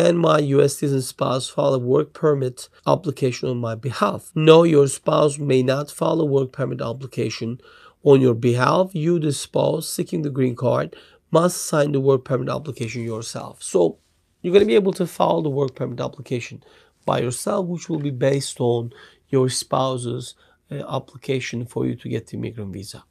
can my U.S. citizen spouse file a work permit application on my behalf? No, your spouse may not file a work permit application on your behalf. You, the spouse seeking the green card, must sign the work permit application yourself. So you're going to be able to file the work permit application by yourself, which will be based on your spouse's application for you to get the immigrant visa.